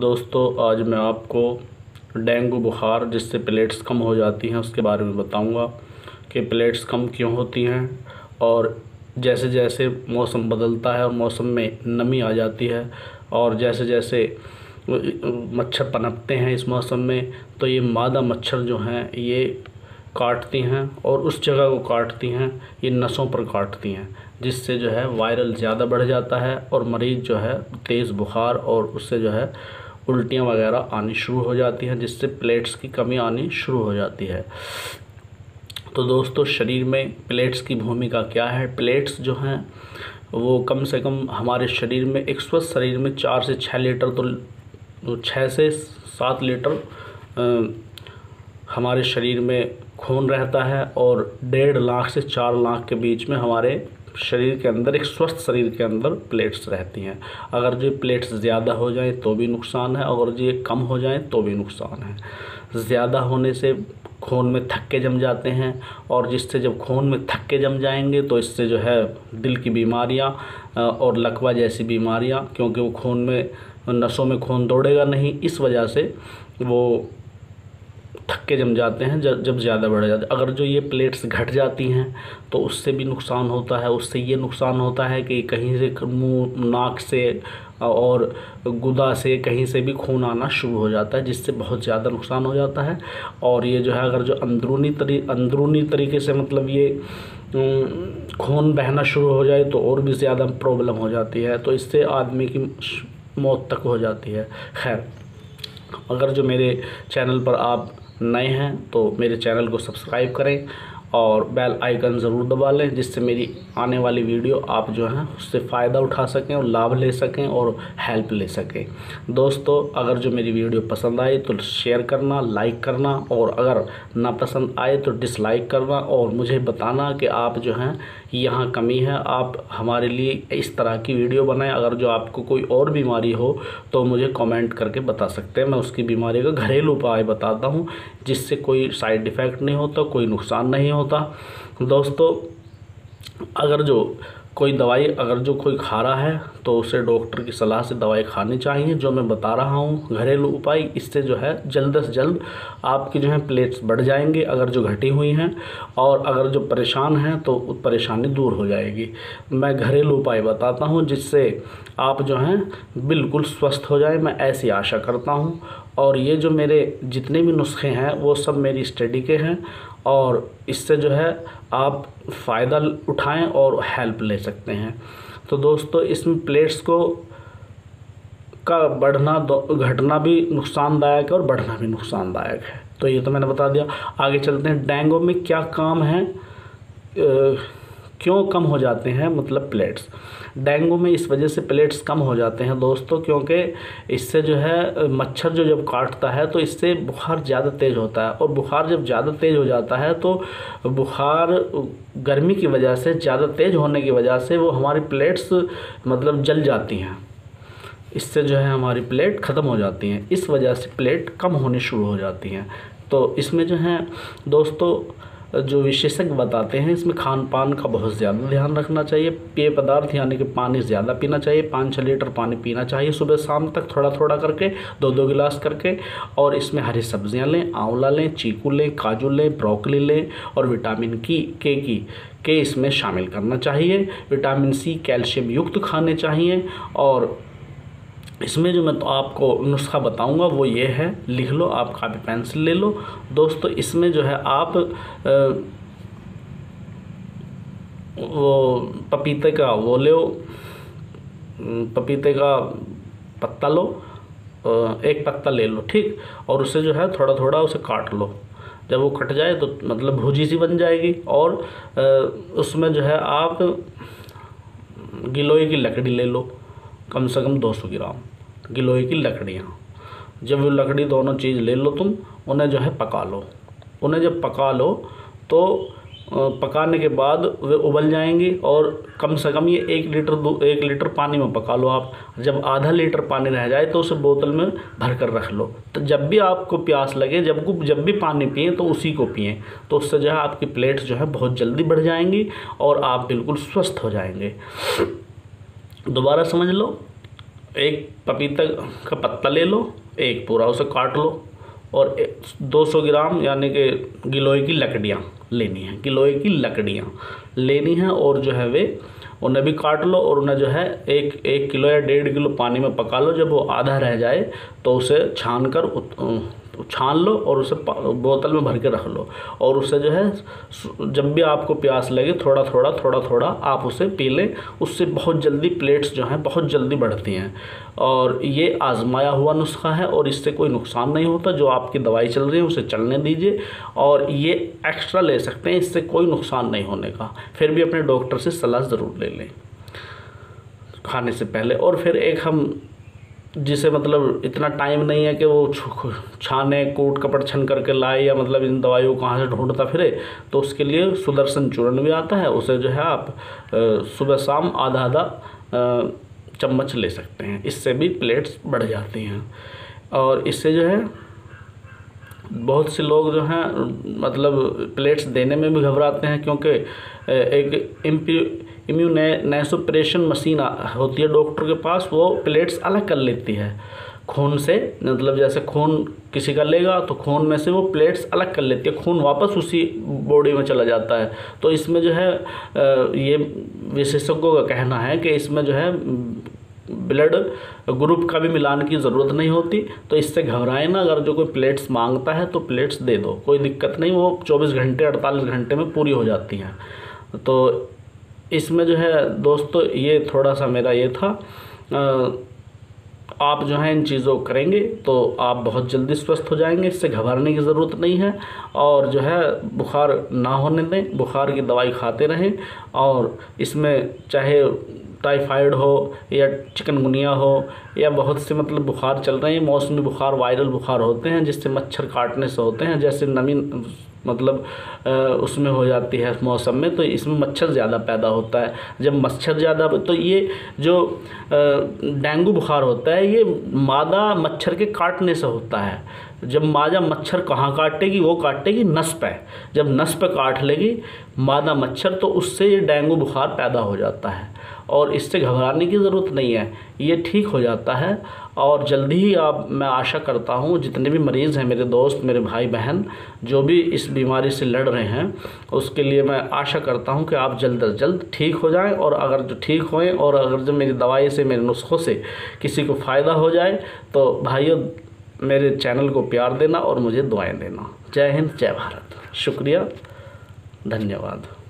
दोस्तों आज मैं आपको डेंगू बुखार जिससे प्लेट्स कम हो जाती हैं उसके बारे में बताऊंगा कि प्लेट्स कम क्यों होती हैं और जैसे जैसे मौसम बदलता है और मौसम में नमी आ जाती है और जैसे जैसे मच्छर पनपते हैं इस मौसम में तो ये मादा मच्छर जो हैं ये काटती हैं और उस जगह को काटती हैं, ये नसों पर काटती हैं, जिससे जो है वायरल ज़्यादा बढ़ जाता है और मरीज़ जो है तेज़ बुखार और उससे जो है उल्टियाँ वगैरह आनी शुरू हो जाती हैं, जिससे प्लेट्स की कमी आनी शुरू हो जाती है। तो दोस्तों शरीर में प्लेट्स की भूमिका क्या है? प्लेट्स जो हैं वो कम से कम हमारे शरीर में, एक स्वस्थ शरीर में 4 से 6 लीटर, तो 6 से 7 लीटर हमारे शरीर में खून रहता है और 1.5 लाख से 4 लाख के बीच में हमारे शरीर के अंदर, एक स्वस्थ शरीर के अंदर प्लेट्स रहती हैं। अगर जो प्लेट्स ज़्यादा हो जाएं तो भी नुकसान है, अगर जो कम हो जाएं तो भी नुकसान है। ज़्यादा होने से खून में थक्के जम जाते हैं और जिससे, जब खून में थक्के जम जाएंगे तो इससे जो है दिल की बीमारियां और लकवा जैसी बीमारियां, क्योंकि वो खून में, नसों में खून दौड़ेगा नहीं, इस वजह से वो थक्के जम जाते हैं जब ज़्यादा बढ़ जाते हैं। अगर जो ये प्लेट्स घट जाती हैं तो उससे भी नुकसान होता है। उससे ये नुकसान होता है कि कहीं से मुंह, नाक से और गुदा से कहीं से भी खून आना शुरू हो जाता है, जिससे बहुत ज़्यादा नुकसान हो जाता है। और ये जो है अगर जो अंदरूनी तरीके से, मतलब ये खून बहना शुरू हो जाए तो और भी ज़्यादा प्रॉब्लम हो जाती है, तो इससे आदमी की मौत तक हो जाती है। खैर, अगर जो मेरे चैनल पर आप नए हैं तो मेरे चैनल को सब्सक्राइब करें और बेल आइकन ज़रूर दबा लें, जिससे मेरी आने वाली वीडियो आप जो हैं उससे फ़ायदा उठा सकें और लाभ ले सकें और हेल्प ले सकें। दोस्तों अगर जो मेरी वीडियो पसंद आए तो शेयर करना, लाइक करना, और अगर ना पसंद आए तो डिसलाइक करना और मुझे बताना कि आप जो हैं यहाँ कमी है, आप हमारे लिए इस तरह की वीडियो बनाएं। अगर जो आपको कोई और बीमारी हो तो मुझे कॉमेंट करके बता सकते हैं, मैं उसकी बीमारी का घरेलू उपाय बताता हूँ, जिससे कोई साइड इफ़ेक्ट नहीं होता, कोई नुकसान नहीं होता। दोस्तों अगर जो कोई दवाई, अगर जो कोई खा रहा है तो उसे डॉक्टर की सलाह से दवाई खानी चाहिए, जो मैं बता रहा हूँ घरेलू उपाय। इससे जो है जल्द से जल्द आपकी जो है प्लेट्स बढ़ जाएंगे अगर जो घटी हुई हैं, और अगर जो परेशान हैं तो परेशानी दूर हो जाएगी। मैं घरेलू उपाय बताता हूँ जिससे आप जो हैं बिल्कुल स्वस्थ हो जाए, मैं ऐसी आशा करता हूँ। और ये जो मेरे जितने भी नुस्खे हैं वो सब मेरी स्टडी के हैं, और इससे जो है आप फ़ायदा उठाएं और हेल्प ले सकते हैं। तो दोस्तों इसमें प्लेट्स का बढ़ना, घटना भी नुकसानदायक है और बढ़ना भी नुकसानदायक है। तो ये तो मैंने बता दिया। आगे चलते हैं, डेंगू में क्या काम है, क्यों कम हो जाते हैं, मतलब प्लेट्स। डेंगू में इस वजह से प्लेट्स कम हो जाते हैं दोस्तों, क्योंकि इससे जो है मच्छर जो जब काटता है तो इससे बुखार ज़्यादा तेज़ होता है, और बुखार जब ज़्यादा तेज़ हो जाता है तो बुखार गर्मी की वजह से, ज़्यादा तेज़ होने की वजह से वो हमारी प्लेट्स मतलब जल जाती हैं, इससे जो है हमारी प्लेट ख़त्म हो जाती हैं, इस वजह से प्लेट कम होनी शुरू हो जाती हैं। तो इसमें जो है दोस्तों जो विशेषज्ञ बताते हैं, इसमें खान पान का बहुत ज़्यादा ध्यान रखना चाहिए, पेय पदार्थ यानी कि पानी ज़्यादा पीना चाहिए, 5-6 लीटर पानी पीना चाहिए सुबह शाम तक, थोड़ा थोड़ा करके, 2-2 गिलास करके। और इसमें हरी सब्जियां लें, आंवला लें, चीकू लें, काजू लें, ब्रोकली लें, और विटामिन के इसमें शामिल करना चाहिए। विटामिन सी, कैल्शियम युक्त खाने चाहिए। और इसमें जो मैं तो आपको नुस्खा बताऊंगा वो ये है, लिख लो आप, कापी पेंसिल ले लो दोस्तों। इसमें जो है आप वो पपीते का वो ले, पपीते का पत्ता लो, एक पत्ता ले लो, ठीक, और उसे जो है थोड़ा थोड़ा उसे काट लो। जब वो कट जाए तो मतलब भुजी सी बन जाएगी, और उसमें जो है आप गिलोय की लकड़ी ले लो, कम से कम 200 ग्राम गिलोय की लकड़ियाँ। जब वो लकड़ी, दोनों चीज़ ले लो तुम, उन्हें जो है पका लो। उन्हें जब पका लो तो पकाने के बाद वे उबल जाएंगी, और कम से कम ये 1 लीटर पानी में पका लो आप। जब आधा लीटर पानी रह जाए तो उसे बोतल में भर कर रख लो। तो जब भी आपको प्यास लगे, जब भी पानी पिए तो उसी को पिए, तो उससे जो है आपकी प्लेट्स जो है बहुत जल्दी बढ़ जाएंगी और आप बिल्कुल स्वस्थ हो जाएंगे। दोबारा समझ लो, एक पपीता का पत्ता ले लो, एक पूरा उसे काट लो और 200 ग्राम यानी कि गिलोय की लकड़ियाँ लेनी है, गिलोय की लकड़ियाँ लेनी है और जो है वे उन्हें भी काट लो और उन्हें जो है एक किलो या 1.5 किलो पानी में पका लो। जब वो आधा रह जाए तो उसे छान लो और उसे बोतल में भर के रख लो और उसे जो है जब भी आपको प्यास लगे थोड़ा थोड़ा आप उसे पी लें। उससे बहुत जल्दी प्लेट्स जो हैं बहुत जल्दी बढ़ती हैं और ये आजमाया हुआ नुस्खा है और इससे कोई नुकसान नहीं होता। जो आपकी दवाई चल रही है उसे चलने दीजिए और ये एक्स्ट्रा ले सकते हैं, इससे कोई नुकसान नहीं होने का। फिर भी अपने डॉक्टर से सलाह ज़रूर ले लें खाने से पहले। और फिर एक हम जिसे मतलब इतना टाइम नहीं है कि वो छाने कूट कपट छन करके लाए या मतलब इन दवाइयों को कहाँ से ढूंढता फिरे, तो उसके लिए सुदर्शन चूर्ण भी आता है। उसे जो है आप सुबह शाम आधा चम्मच ले सकते हैं, इससे भी प्लेट्स बढ़ जाती हैं। और इससे जो है बहुत से लोग जो हैं मतलब प्लेट्स देने में भी घबराते हैं क्योंकि एक इम्यूनोप्रेशन मशीन होती है डॉक्टर के पास, वो प्लेट्स अलग कर लेती है खून से। मतलब जैसे खून किसी का लेगा तो खून में से वो प्लेट्स अलग कर लेती है, खून वापस उसी बॉडी में चला जाता है। तो इसमें जो है ये विशेषज्ञों का कहना है कि इसमें जो है ब्लड ग्रुप का भी मिलान की ज़रूरत नहीं होती। तो इससे घबराएं ना, अगर जो कोई प्लेट्स मांगता है तो प्लेट्स दे दो, कोई दिक्कत नहीं, वो 24 घंटे 48 घंटे में पूरी हो जाती हैं। तो इसमें जो है दोस्तों ये थोड़ा सा मेरा ये था, आप जो है इन चीज़ों को करेंगे तो आप बहुत जल्दी स्वस्थ हो जाएंगे, इससे घबराने की ज़रूरत नहीं है। और जो है बुखार ना होने दें, बुखार की दवाई खाते रहें और इसमें चाहे टाइफाइड हो या चिकनगुनिया हो या बहुत से मतलब बुखार चल रहे हैं, मौसमी बुखार वायरल बुखार होते हैं जिससे मच्छर काटने से होते हैं। जैसे नमी मतलब उसमें हो जाती है मौसम में, तो इसमें मच्छर ज़्यादा पैदा होता है। जब मच्छर ज़्यादा तो ये जो डेंगू बुखार होता है ये मादा मच्छर के काटने से होता है। जब मादा मच्छर कहाँ काटेगी, वो काटेगी नस पे। जब नस पे काट लेगी मादा मच्छर तो उससे ये डेंगू बुखार पैदा हो जाता है और इससे घबराने की ज़रूरत नहीं है, ये ठीक हो जाता है। और जल्दी ही मैं आशा करता हूँ जितने भी मरीज़ हैं मेरे दोस्त मेरे भाई बहन जो भी इस बीमारी से लड़ रहे हैं, उसके लिए मैं आशा करता हूँ कि आप जल्द अज जल्द ठीक हो जाएं। और अगर जो ठीक होएं और अगर जो मेरी दवाई से मेरे नुस्खों से किसी को फ़ायदा हो जाए तो भाइयों मेरे चैनल को प्यार देना और मुझे दुआएं देना। जय हिंद, जय भारत, शुक्रिया, धन्यवाद।